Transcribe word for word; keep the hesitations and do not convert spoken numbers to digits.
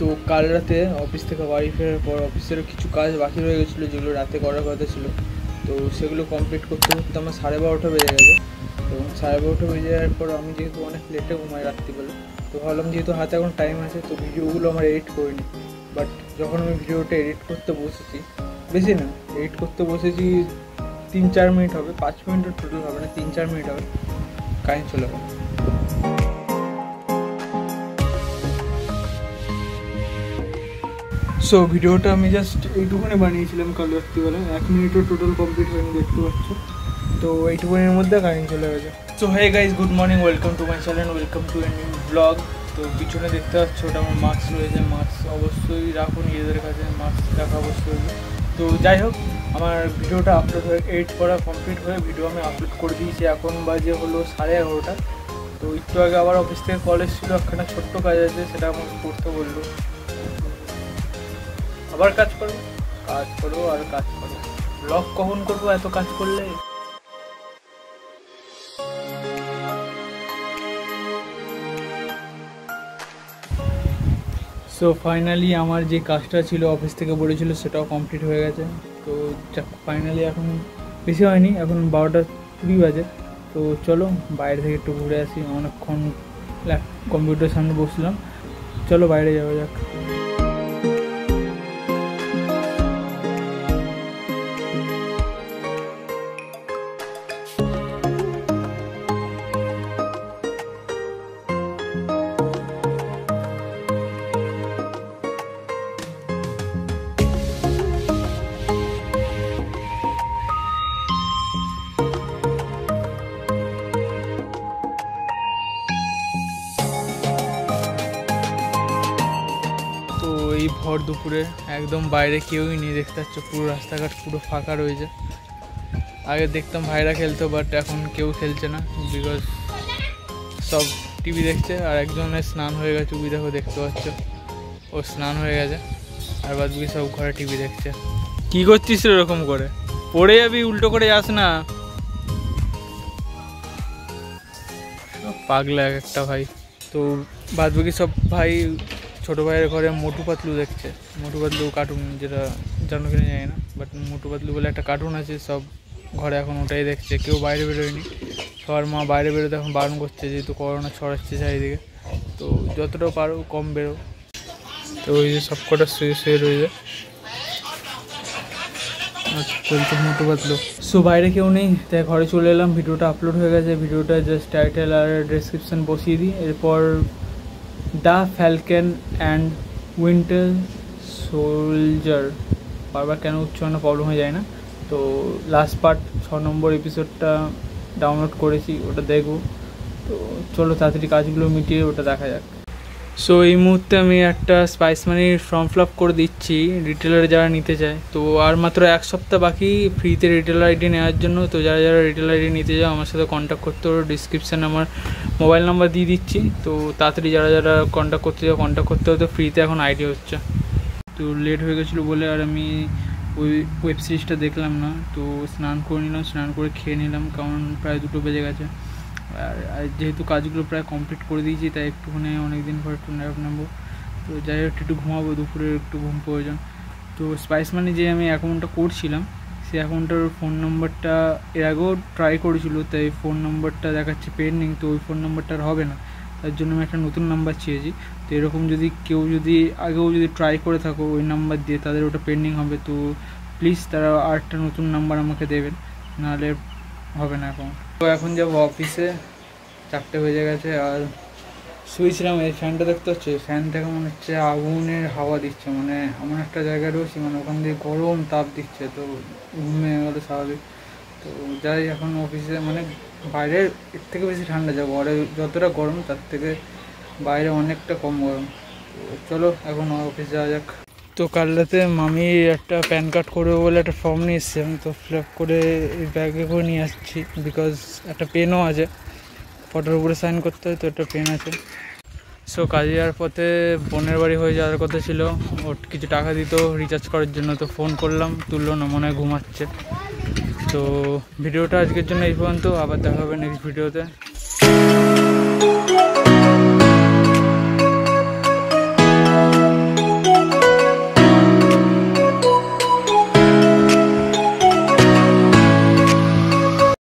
তো কাল রাতে অফিস থেকে বাড়ি ফেরার পর অফিসেরও কিছু কাজ বাকি রয়ে গেছিলো, যেগুলো রাতে করার কথা ছিল। তো সেগুলো কমপ্লিট করতে করতে আমার সাড়ে বারোটা বেজে গেছে। এবং সাড়ে বারোটা বেজে যাওয়ার পর আমি যেহেতু অনেক লেটে ঘুমাই রাত্রিবেলা, তো ভাবলাম যেহেতু হাতে এখন টাইম আছে তো ভিডিওগুলো আমার এডিট করিনি। বাট যখন আমি ভিডিওটা এডিট করতে বসেছি, বেশি না এডিট করতে বসেছি তিন চার মিনিট হবে, পাঁচ মিনিটের টোটাল হবে না, তিন চার মিনিট হবে, কারেন্ট চলে গেল। সো ভিডিওটা আমি জাস্ট এইটুকুনি বানিয়েছিলাম কাল রাত্রিবেলা, এক মিনিটও টোটাল কমপ্লিট হয়নি, দেখতে পাচ্ছ। তো এইটুকুনির মধ্যে কারেন্ট চলে গেছে। So hey guys, good morning, welcome to my channel, welcome to a new blog. তো পিছনে দেখতে পাচ্ছ ওটা আমার মাস্ক রয়েছে, মাস্ক অবশ্যই রাখুন, নিজেদের কাছে মাস্ক রাখা অবশ্যই। তো যাই হোক, আমার ভিডিওটা আপলোড হয়ে এডিট করা কমপ্লিট হয়ে ভিডিও আমি আপলোড করে দিয়েছি। এখন বাজে হলো সাড়ে এগারোটা। তো একটু আগে আবার অফিস থেকে কলেজ ছিল, একখানা ছোট্ট কাজ আছে, সেটা আমাকে করতে বললো। আবার কাজ করো, কাজ করো আর কাজ করো, ব্লগ কখন করবো এত কাজ করলে। সো ফাইনালি আমার যে কাজটা ছিল অফিস থেকে বলেছিল সেটাও কমপ্লিট হয়ে গেছে। তো ফাইনালি এখন বেশি হয়নি, এখন বারোটা কুড়ি বাজে। তো চলো বাইরে থেকে একটু ঘুরে আসি, অনেকক্ষণ কম্পিউটার সামনে বসলাম, চলো বাইরে যাওয়া যাক। এই ভর দুপুরে একদম বাইরে কেউই নেই, দেখতে পাচ্ছ পুরো রাস্তাঘাট পুরো ফাঁকা রয়েছে। আগে দেখতাম ভাইরা খেলতো, বাট এখন কেউ খেলছে না, বিকজ সব টিভি দেখছে। আর একজনের স্নান হয়ে গেছে, ওই দেখো দেখতে পাচ্ছ, ও স্নান হয়ে গেছে, আর বাদ বাকি সব ঘরে টিভি দেখছে। কী করছিস এরকম করে, পড়ে যাবি, উল্টো করে যাস না, পাগলা একটা ভাই। তো বাদ বাকি সব ভাই ছোটো ভাইয়ের ঘরে মোটু পাতলু দেখছে। মোটু পাতলু কার্টুন, যেটা জানো কিনা জানি না, বাট মোটু পাতলু বলে একটা কার্টুন আছে, সব ঘরে এখন ওটাই দেখছে, কেউ বাইরে বেরোয়নি। সবার মা বাইরে বেরোতে এখন বারণ করছে, যেহেতু করোনা ছড়াচ্ছে চারিদিকে, তো যতটা পারো কম বেরো। তো ওই যে সব কটা শুয়ে শুয়ে রয়েছে চলছে মোটু পাতলু। সো বাইরে কেউ নেই তাই ঘরে চলে এলাম, ভিডিওটা আপলোড হয়ে গেছে। ভিডিওটা জাস্ট টাইটেল আর ডেসক্রিপশান বসিয়ে দিই। এরপর the Falcon and winter soldier, বারবার কেন উচ্চারণ প্রবলেম হয়ে যায় না। তো লাস্ট পার্ট ছ নম্বর এপিসোডটা ডাউনলোড করেছি, ওটা দেখব। তো চলো তাড়াতাড়ি কাজগুলো মিটিয়ে ওটা দেখা যাক। সো এই মুহূর্তে আমি একটা স্পাইস মানির ফর্ম ফিল আপ করে দিচ্ছি রিটেলারে যারা নিতে চায়। তো আর মাত্র এক সপ্তাহ বাকি ফ্রিতে রিটেলার আইডি নেওয়ার জন্য। তো যারা যারা রিটেলার আইডি নিতে চাও আমার সাথে কন্ট্যাক্ট করতে পারো, ডিসক্রিপশানে আমার মোবাইল নাম্বার দিয়ে দিচ্ছি। তো তাড়াতাড়ি যারা যারা কন্ট্যাক্ট করতে চাও কন্ট্যাক্ট করতে হবে, তো ফ্রিতে এখন আইডি হচ্ছে। তো লেট হয়ে গেছিলো বলে আর আমি ওই ওয়েব সিরিজটা দেখলাম না, তো স্নান করে নিলাম, স্নান করে খেয়ে নিলাম, কারণ প্রায় দুটো বেজে গেছে। আর যেহেতু কাজগুলো প্রায় কমপ্লিট করে দিয়েছি তাই একটুখানি অনেক দিন পর একটু ন্যাপ নেবো। তো যাই হোক একটু ঘুমাবো, দুপুরে একটু ঘুম প্রয়োজন। তো স্পাইস মানে যে আমি অ্যাকাউন্টটা করছিলাম সেই অ্যাকাউন্টটার ফোন নম্বরটা এর আগেও ট্রাই করেছিল, তাই ফোন নম্বরটা দেখাচ্ছে পেন্ডিং, তো ওই ফোন নম্বরটা আর হবে না, তার জন্য আমি একটা নতুন নাম্বার চেয়েছি। তো এরকম যদি কেউ যদি আগেও যদি ট্রাই করে থাকো ওই নাম্বার দিয়ে, তাদের ওটা পেন্ডিং হবে, তো প্লিজ তারা আরেকটা নতুন নাম্বার আমাকে দেবেন, নাহলে হবে না অ্যাকাউন্ট। তো এখন যাবো অফিসে, চারটে বেজে গেছে। আর শুয়েছিলাম, এই ফ্যানটা দেখতে হচ্ছে, ফ্যানটা কেমন হচ্ছে আগুনের হাওয়া দিচ্ছে, মানে এমন একটা জায়গায় রয়েছি মানে ওখান দিয়ে গরম তাপ দিচ্ছে, তো ঘুমে গেলো স্বাভাবিক। তো যাই এখন অফিসে, মানে বাইরের এর থেকে বেশি ঠান্ডা, যা ঘরে যতটা গরম তার থেকে বাইরে অনেকটা কম গরম। তো চলো এখন অফিস যাওয়া যাক। তো কাল রাতে মামি একটা প্যান কার্ড করবে বলে একটা ফর্ম নিয়ে এসেছি আমি, তো ফিল আপ করে এই ব্যাগে করে নিয়ে আসছি, বিকজ একটা পেনও আছে, ফটোর উপরে সাইন করতে হয়, তো একটা পেন আছে। সো কাজে যাওয়ার পথে বোনের বাড়ি হয়ে যাওয়ার কথা ছিল, ওর কিছু টাকা দিত রিচার্জ করার জন্য, তো ফোন করলাম, তুললো না, মনে হয় ঘুমাচ্ছে। তো ভিডিওটা আজকের জন্য এই পর্যন্ত, আবার দেখা হবে নেক্সট ভিডিওতে।